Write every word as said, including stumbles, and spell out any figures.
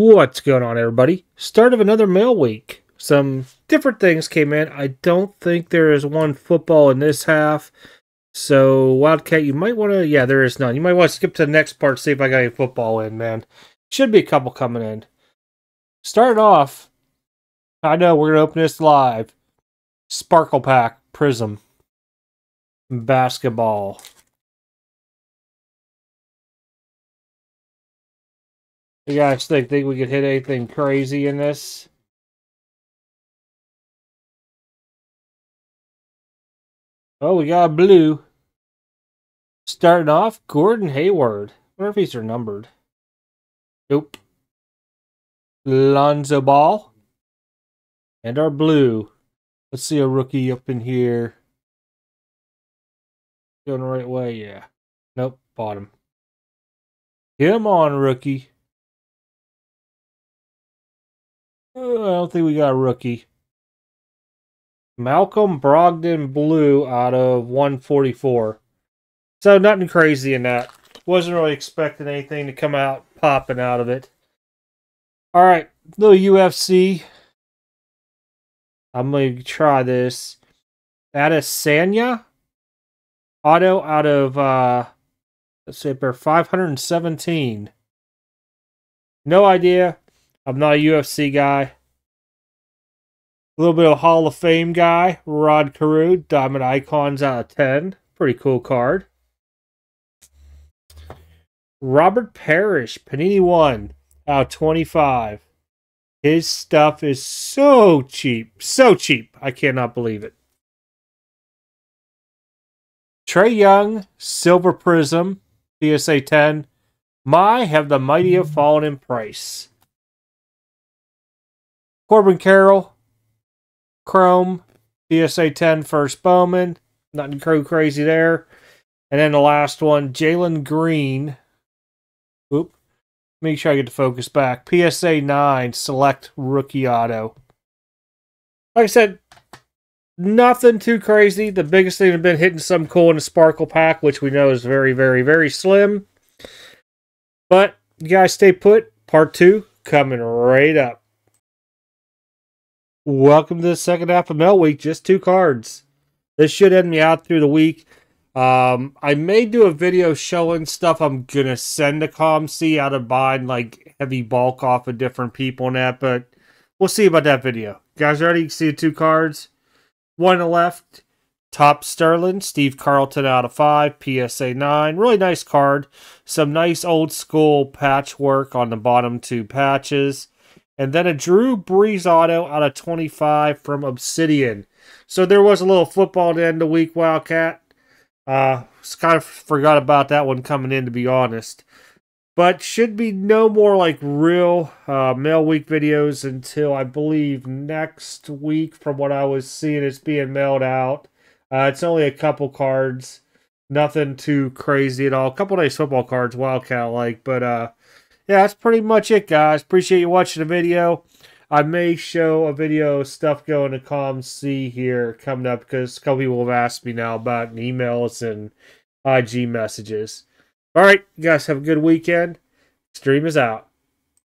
What's going on, everybody? Start of another mail week. Some different things came in. I don't think there is one football in this half. So, Wildcat, you might want to... Yeah, there is none. You might want to skip to the next part, see if I got any football in, man. Should be a couple coming in. Start off. I know, we're going to open this live. Sparkle Pack Prism. Basketball. You guys think, think we could hit anything crazy in this? Oh, we got blue. Starting off, Gordon Hayward. I wonder if these are numbered. Nope. Lonzo Ball. And our blue. Let's see a rookie up in here. Going the right way, yeah. Nope, bottom. Come on, rookie. Oh, I don't think we got a rookie. Malcolm Brogdon blue out of one forty-four. So nothing crazy in that. Wasn't really expecting anything to come out popping out of it. All right, little U F C. I'm going to try this. Adesanya auto out of, uh, let's see up there, five hundred seventeen. No idea. I'm not a U F C guy. A little bit of a Hall of Fame guy. Rod Carew, Diamond Icons out of ten. Pretty cool card. Robert Parrish, Panini one out of twenty-five. His stuff is so cheap. So cheap. I cannot believe it. Trey Young, Silver Prism, P S A ten. My, have the mighty have fallen in price. Corbin Carroll, Chrome, P S A ten, First Bowman. Nothing crazy there. And then the last one, Jalen Green. Oop. Make sure I get the focus back. P S A nine, Select Rookie Auto. Like I said, nothing too crazy. The biggest thing has been hitting something cool in the Sparkle Pack, which we know is very, very, very slim. But you guys stay put. Part two coming right up. Welcome to the second half of mail week. Just two cards. This should end me out through the week. Um, I may do a video showing stuff I'm going to send to C O M C out of buying like heavy bulk off of different people and that, but we'll see about that video. You guys ready? You can see the two cards. One to the left, Top Sterling, Steve Carlton out of five, P S A nine. Really nice card. Some nice old school patchwork on the bottom two patches. And then a Drew Brees auto out of twenty-five from Obsidian. So there was a little football to end the week, Wildcat. Uh, kind of forgot about that one coming in, to be honest. But should be no more like real uh, mail week videos until I believe next week. From what I was seeing, it's being mailed out. Uh, it's only a couple cards. Nothing too crazy at all. A couple nice football cards, Wildcat-like. But, uh... yeah, that's pretty much it, guys. Appreciate you watching the video. I may show a video of stuff going to C O M C here coming up because a couple people have asked me now about emails and I G messages. All right, you guys have a good weekend. Stream is out.